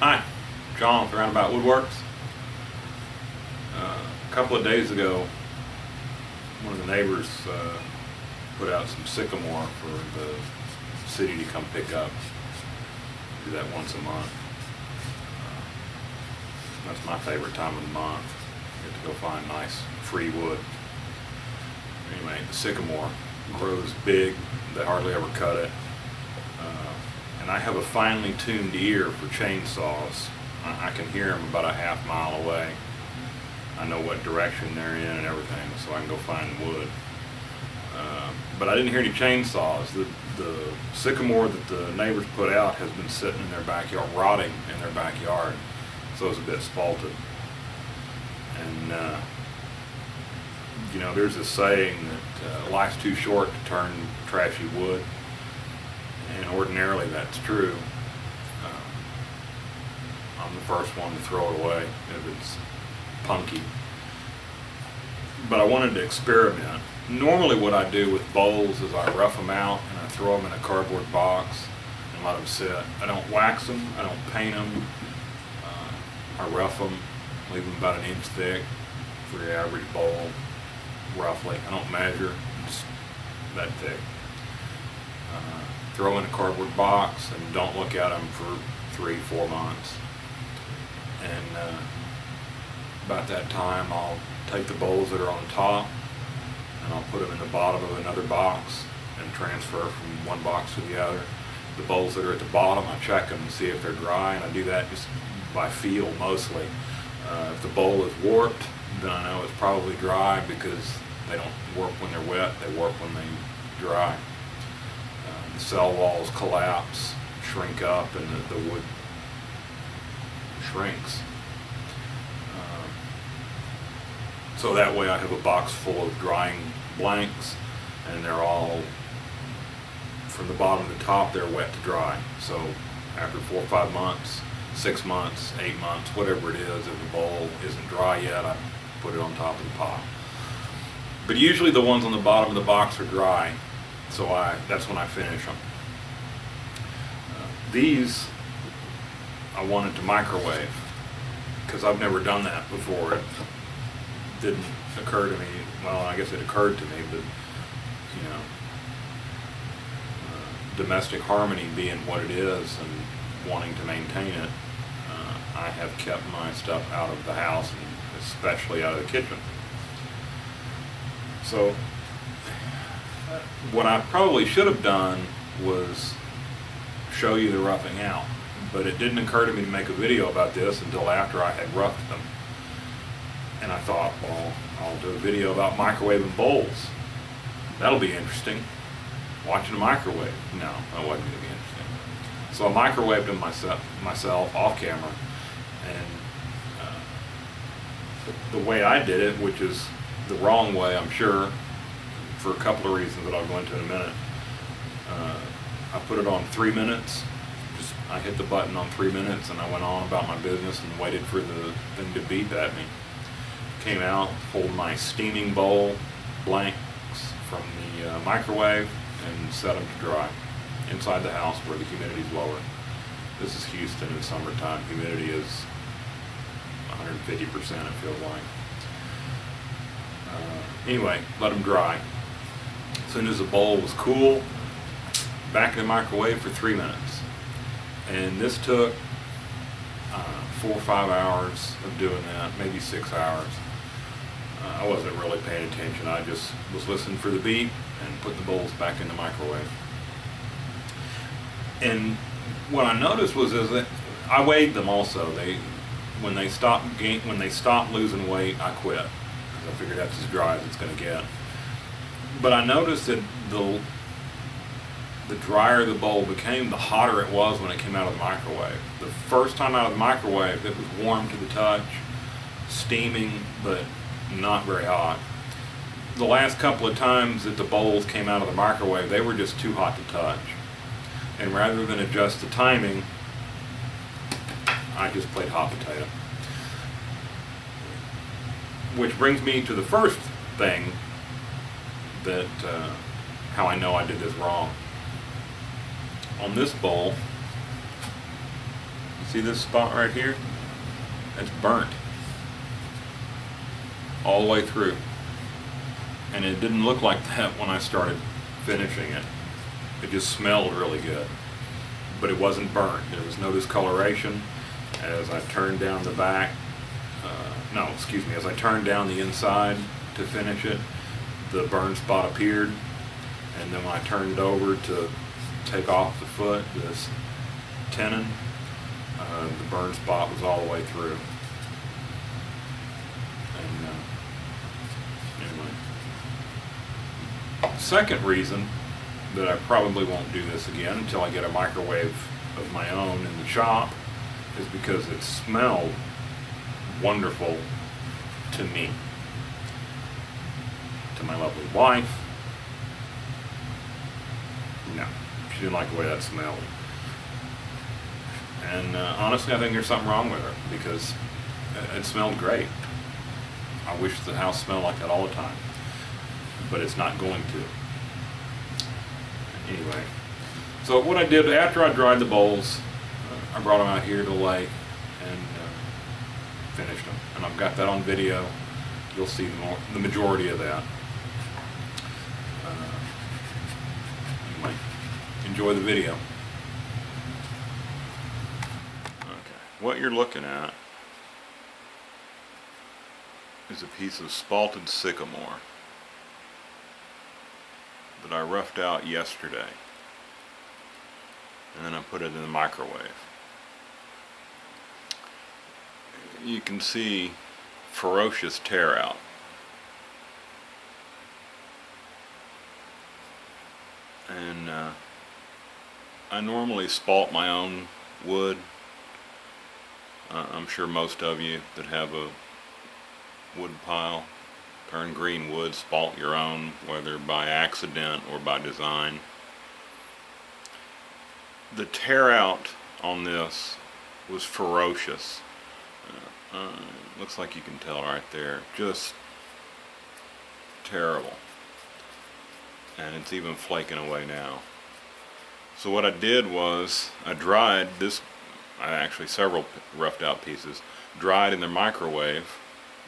Hi, John with Roundabout Woodworks. A couple of days ago, one of the neighbors put out some sycamore for the city to come pick up. Do that once a month. That's my favorite time of the month. You get to go find nice free wood. Anyway, the sycamore grows big. They hardly ever cut it. And I have a finely tuned ear for chainsaws. I can hear them about a half mile away. I know what direction they're in and everything, so I can go find wood. But I didn't hear any chainsaws. The sycamore that the neighbors put out has been sitting in their backyard, rotting in their backyard, so it's a bit spalted. And you know, there's a saying that life's too short to turn trashy wood. And ordinarily that's true. I'm the first one to throw it away if it's punky. But I wanted to experiment. Normally what I do with bowls is I rough them out and I throw them in a cardboard box and let them sit. I don't wax them, I don't paint them. I rough them, leave them about an inch thick for your average bowl, roughly. I don't measure, just that thick. Throw in a cardboard box and don't look at them for 3-4 months. And about that time I'll take the bowls that are on top and I'll put them in the bottom of another box and transfer from one box to the other. The bowls that are at the bottom, I check them to see if they're dry, and I do that just by feel mostly. If the bowl is warped, then I know it's probably dry, because they don't warp when they're wet, they warp when they dry. Cell walls collapse, shrink up, and the wood shrinks. So that way I have a box full of drying blanks, and they're all, from the bottom to top, they're wet to dry. So after 4 or 5 months, 6 months, 8 months, whatever it is, if the bowl isn't dry yet, I put it on top of the pot. But usually the ones on the bottom of the box are dry. So that's when I finish them. These I wanted to microwave, because I've never done that before. It didn't occur to me. Well, I guess it occurred to me, but you know, domestic harmony being what it is and wanting to maintain it, I have kept my stuff out of the house, and especially out of the kitchen. So what I probably should have done was show you the roughing out, but it didn't occur to me to make a video about this until after I had roughed them. And I thought, well, I'll do a video about microwaving bowls. That'll be interesting. Watching a microwave. No, that wasn't going to be interesting. So I microwaved them myself off camera, and the way I did it, which is the wrong way, I'm sure, for a couple of reasons that I'll go into in a minute. I put it on 3 minutes. Just I hit the button on 3 minutes, and I went on about my business and waited for the thing to beep at me. Came out, pulled my steaming bowl blanks from the microwave, and set them to dry inside the house where the humidity's lower. This is Houston in summertime. Humidity is 150%, it feels like. Anyway, let them dry. As soon as the bowl was cool, back in the microwave for 3 minutes. And this took 4 or 5 hours of doing that, maybe 6 hours. I wasn't really paying attention. I just was listening for the beep and put the bowls back in the microwave. And what I noticed was that I weighed them also. When they stopped losing weight, I quit. I figured that's as dry as it's going to get. But I noticed that the drier the bowl became, the hotter it was when it came out of the microwave. The first time out of the microwave, it was warm to the touch, steaming, but not very hot. The last couple of times that the bowls came out of the microwave, they were just too hot to touch. And rather than adjust the timing, I just played hot potato. Which brings me to the first thing that how I know I did this wrong. On this bowl, you See this spot right here? It's burnt all the way through, and it didn't look like that when I started finishing it. It just smelled really good, but it wasn't burnt. There was no discoloration as I turned down the back. As I turned down the inside to finish it, the burn spot appeared, and then when I turned over to take off the foot, this tenon, the burn spot was all the way through. And anyway, second reason that I probably won't do this again until I get a microwave of my own in the shop is because it smelled wonderful to me, to my lovely wife. No, she didn't like the way that smelled. And honestly, I think there's something wrong with her, because it smelled great. I wish the house smelled like that all the time, but it's not going to. Anyway, so what I did after I dried the bowls, I brought them out here to the lake and finished them. And I've got that on video. You'll see the majority of that. Anyway, enjoy the video. What you're looking at is a piece of spalted sycamore that I roughed out yesterday, and then I put it in the microwave. You can see ferocious tear out. And I normally spalt my own wood. I'm sure most of you that have a wood pile, turn green wood, spalt your own, whether by accident or by design. The tear out on this was ferocious. Looks like you can tell right there, just terrible. And it's even flaking away now. So what I did was I dried this. I actually several roughed out pieces, dried in the microwave,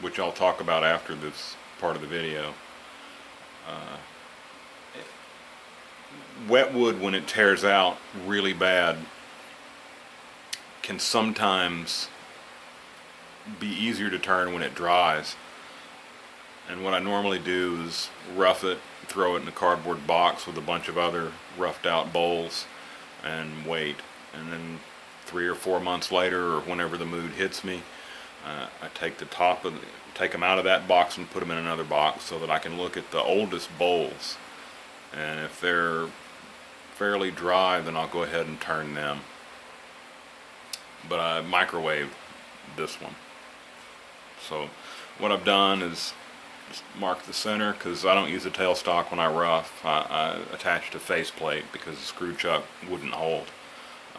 which I'll talk about after this part of the video. Wet wood, when it tears out really bad, can sometimes be easier to turn when it dries. And what I normally do is rough it, throw it in a cardboard box with a bunch of other roughed out bowls, and wait. And then 3 or 4 months later, or whenever the mood hits me, I take the top of take them out of that box and put them in another box so that I can look at the oldest bowls. And if they're fairly dry, then I'll go ahead and turn them. But I microwave this one. So what I've done is just mark the center, because I don't use a tailstock when I rough. I attached a faceplate because the screw chuck wouldn't hold.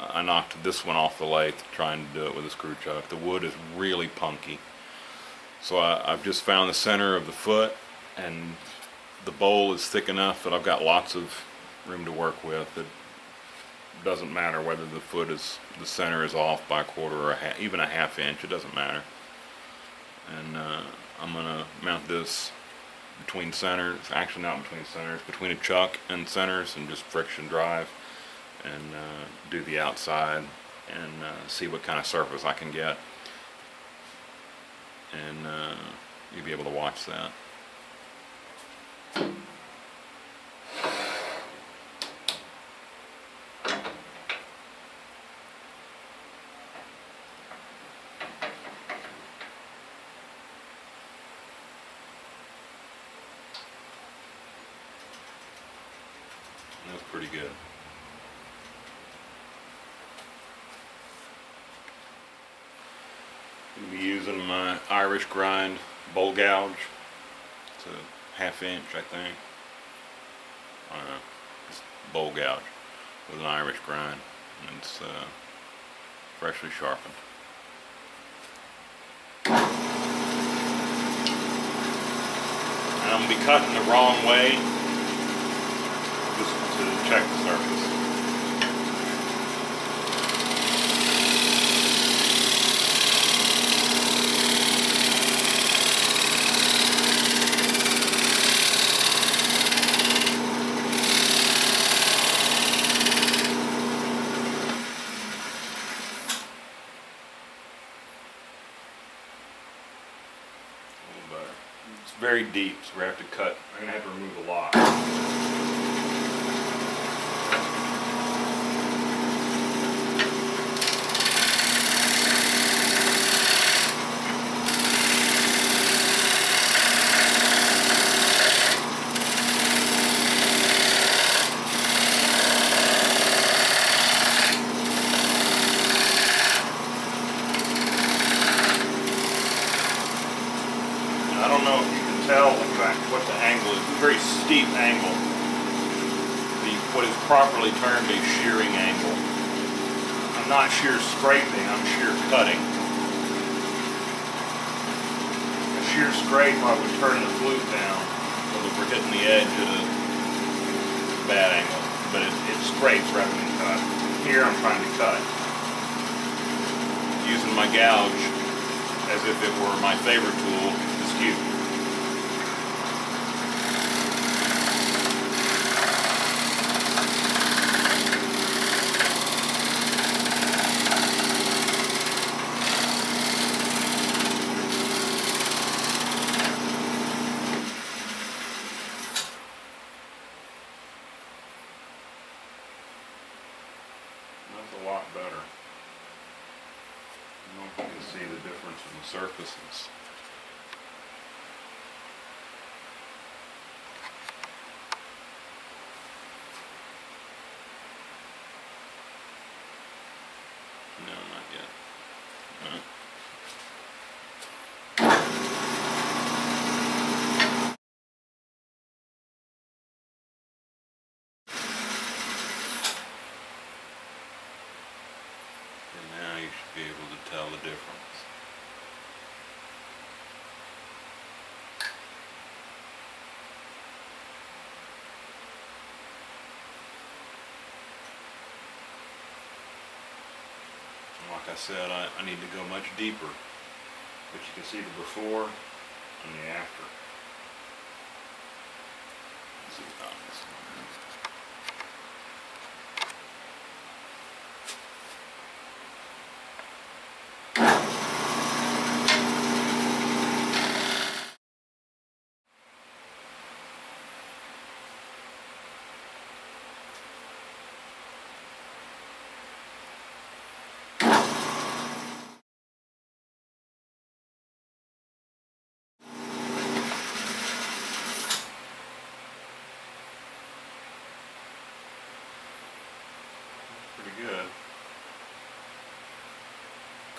I knocked this one off the lathe trying to do it with a screw chuck. The wood is really punky. So I've just found the center of the foot, and the bowl is thick enough that I've got lots of room to work with. It doesn't matter whether the foot is, the center is off by a quarter or even a half inch, it doesn't matter. And I'm going to mount this between centers, actually not between centers, between a chuck and centers, and just friction drive, and do the outside and see what kind of surface I can get, and you'll be able to watch that. That's pretty good. Be using my Irish Grind bowl gouge. It's a half inch, I think. I don't know. It's bowl gouge with an Irish Grind, and it's freshly sharpened. And I'm gonna be cutting the wrong way just to check the surface. very deep, so we're going to have to cut. I'm going to have to remove a lot. Properly termed a shearing angle. I'm not shear scraping, I'm shear cutting. A shear scrape, I would turn the flute down so that we're hitting the edge at a bad angle. But it scrapes rather than cut. Here I'm trying to cut. Using my gouge as if it were my favorite tool, the skew. Surfaces. No, not yet. All right. And now you should be able to tell the difference. Like I said, I need to go much deeper, but you can see the before and the after. Let's see if I can see good.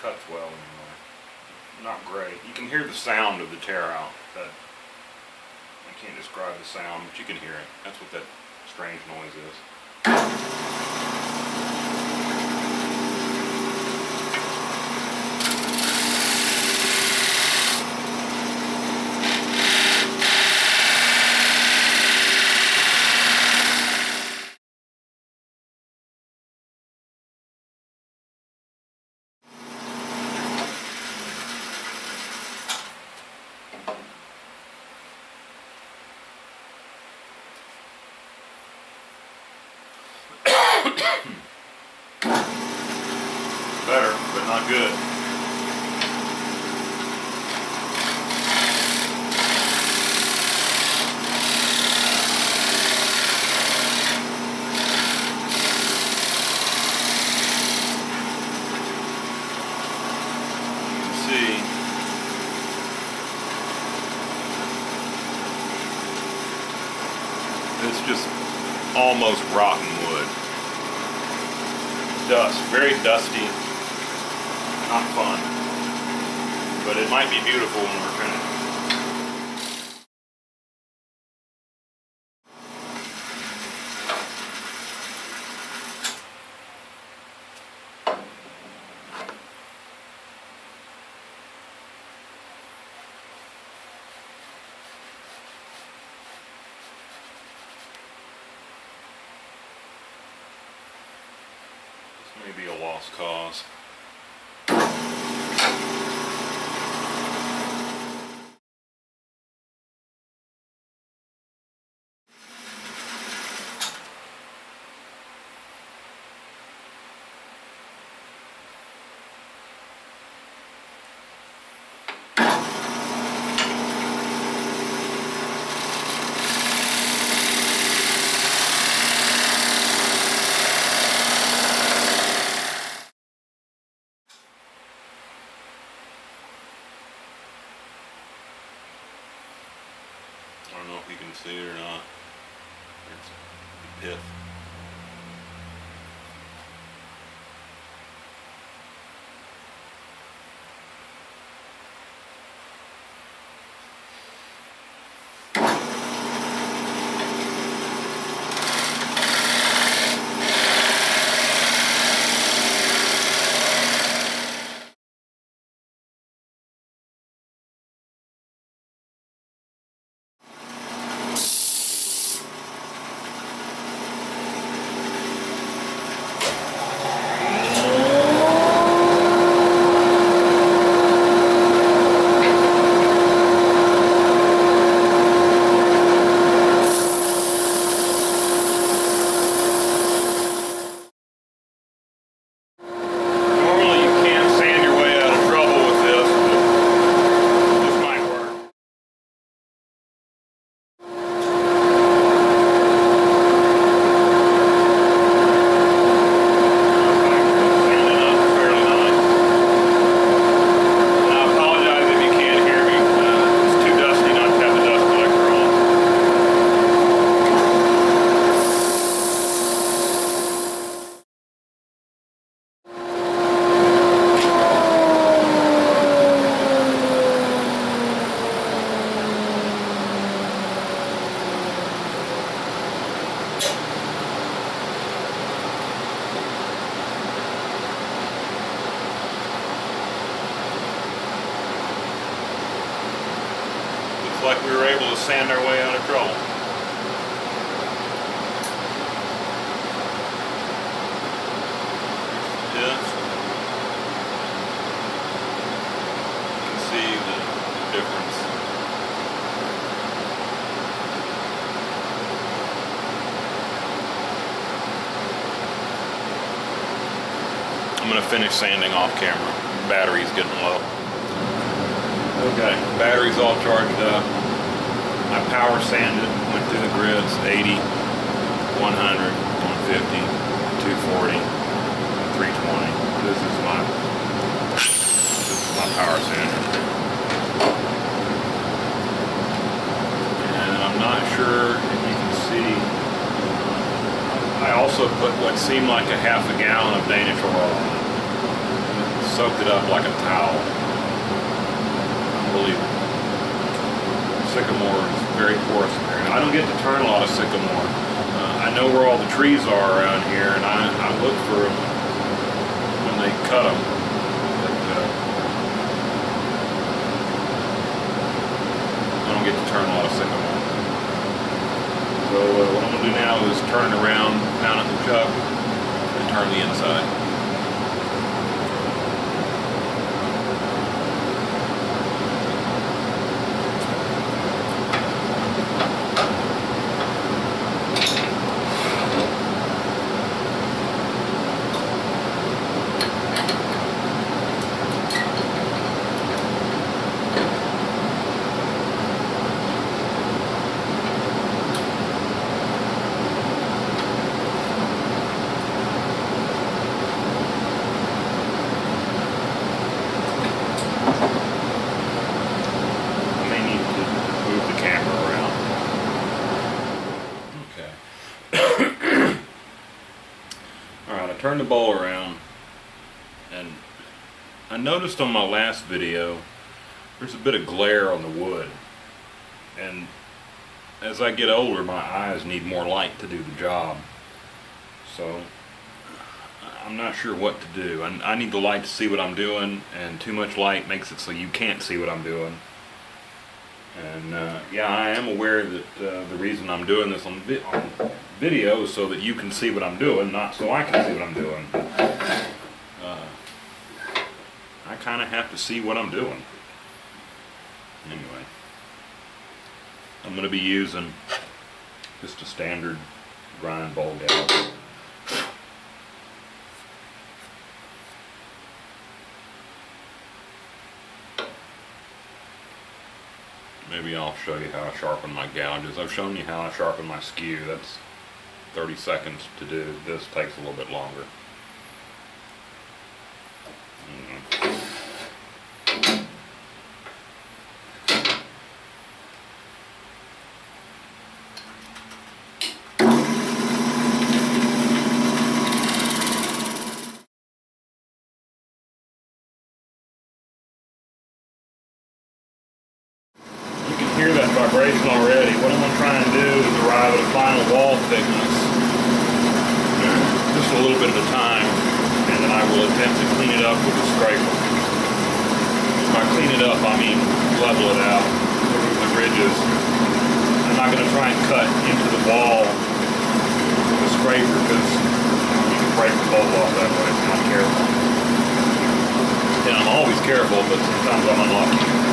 Cuts well anyway. Not great. You can hear the sound of the tear out. I can't describe the sound, but you can hear it. That's what that strange noise is. Better, but not good. You can see it's just almost rotten wood. Dust, very dusty. Not fun, but it might be beautiful when we're finished. This may be a lost cause. pith. Like we were able to sand our way out of trouble. Yes. You can see the difference. I'm going to finish sanding off camera. Battery's getting low. Okay, battery's all charged up. I power sanded, went through the grids, 80, 100, 150, 240, 320. This is my power sander. And I'm not sure if you can see, I also put what seemed like a half a gallon of Danish oil. Soaked it up like a towel. Unbelievable. Sycamore is very porous in here. And I don't get to turn a lot of sycamore. I know where all the trees are around here, and I look for them when they cut them. But, I don't get to turn a lot of sycamore. So what I'm going to do now is turn it around, pound it in the chuck, and turn the inside. Turn the bowl around, and I noticed on my last video there's a bit of glare on the wood, and as I get older my eyes need more light to do the job, so I'm not sure what to do. I need the light to see what I'm doing, and too much light makes it so you can't see what I'm doing. And yeah, I am aware that the reason I'm doing this on video so that you can see what I'm doing, not so I can see what I'm doing. I kind of have to see what I'm doing. Anyway, I'm going to be using just a standard grind bowl gouge. Maybe I'll show you how I sharpen my gouges. I've shown you how I sharpen my skew. That's 30 seconds to do. This takes a little bit longer. up with a scraper. By clean it up, I mean level it out, remove the ridges. I'm not going to try and cut into the wall with a scraper because you can break the bowl off that way if you're not careful. And I'm always careful, but sometimes I'm unlucky.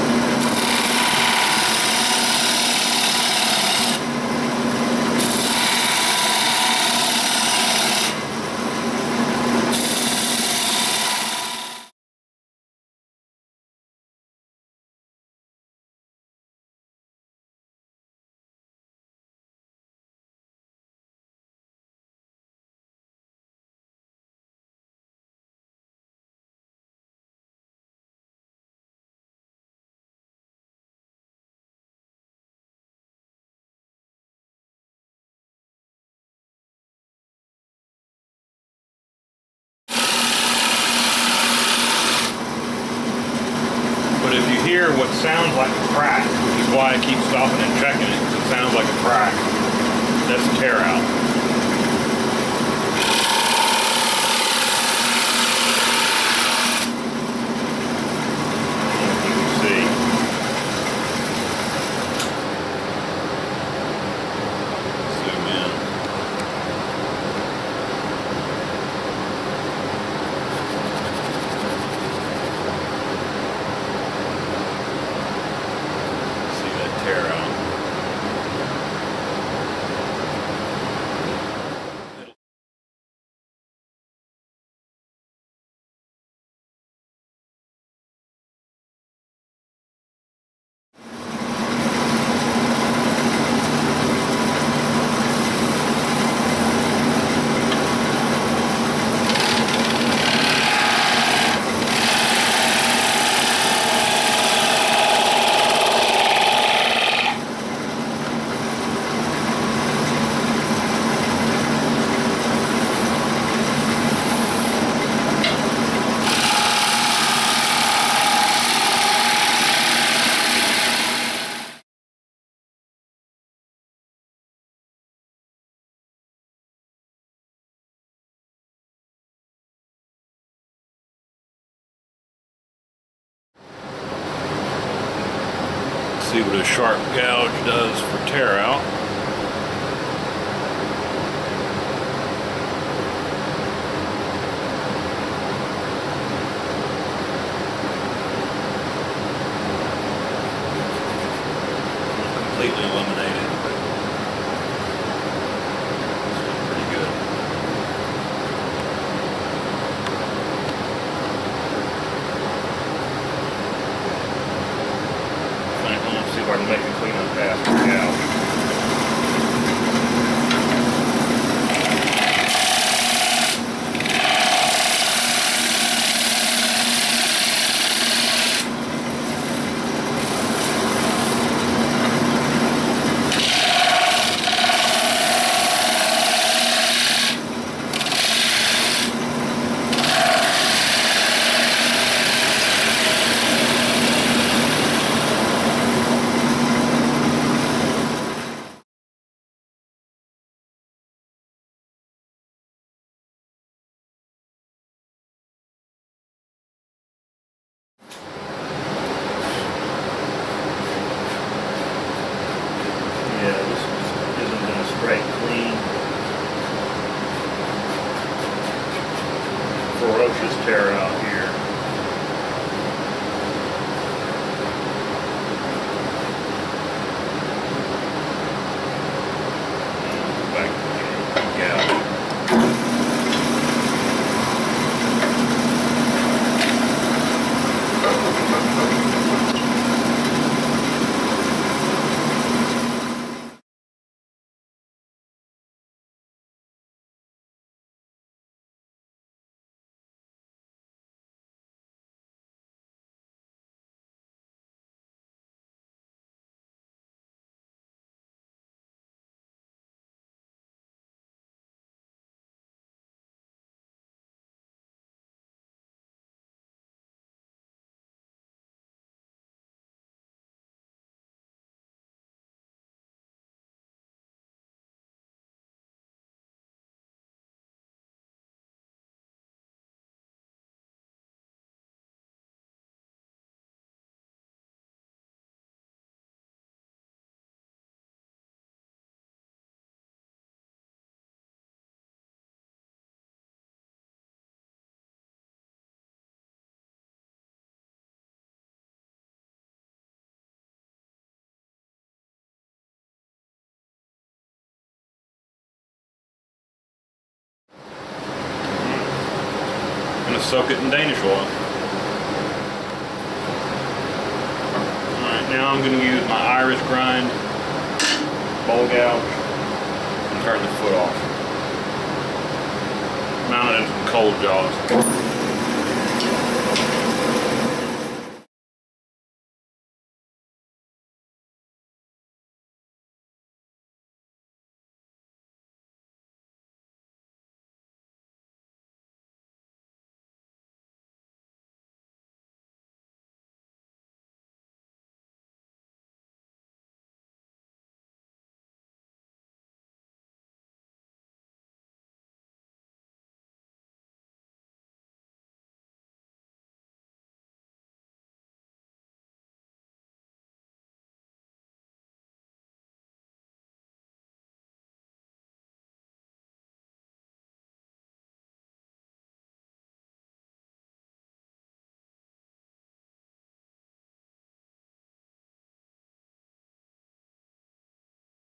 Hear what sounds like a crack, which is why I keep stopping and checking it, because it sounds like a crack. That's a tear out. You can see. Zoom in. See what a sharp gouge does for tear out. Completely eliminated. Pretty good. I can make a cleanup path for now. Ferocious tear out here. Back to the gouge. soak it in Danish oil. Alright, now I'm going to use my Irish grind, bowl gouge, and turn the foot off. Mount it in some cold jaws.